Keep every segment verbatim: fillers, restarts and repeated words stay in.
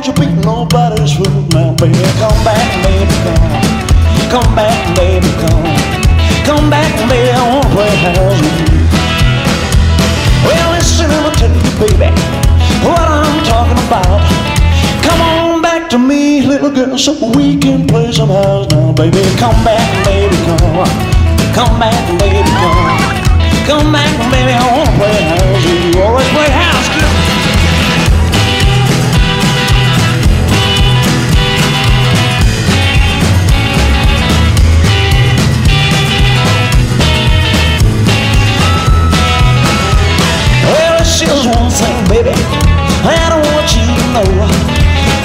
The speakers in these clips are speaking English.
don't you beat nobody's room now, baby. Come back, baby, come. Come back, baby, come. Come back, baby, I wanna play house with you. Well, listen, I'ma tell you, baby, what I'm talking about. Come on back to me, little girl, so we can play some house now, baby. Come back, baby, come. Come back, baby, come. Come back, baby, I wanna play house with you. Always play house, girl. Just one thing, baby, I don't want you to know.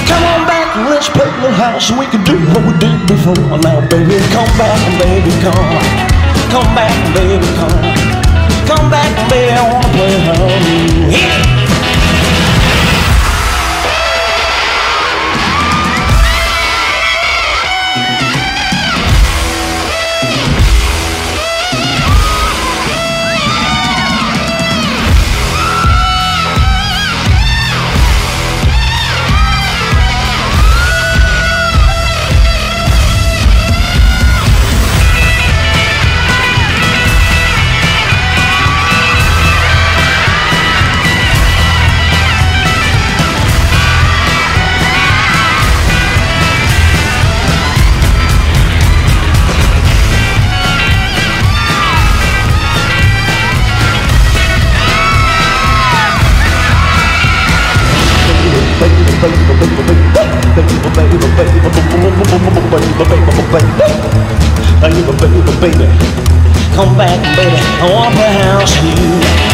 Come on back and let's play the house so we can do what we did before. Now, baby, come back, baby, come. Come back, baby, come. Come back, baby, I wanna play house. Yeah. Baby, come back, baby, I wanna play house with you.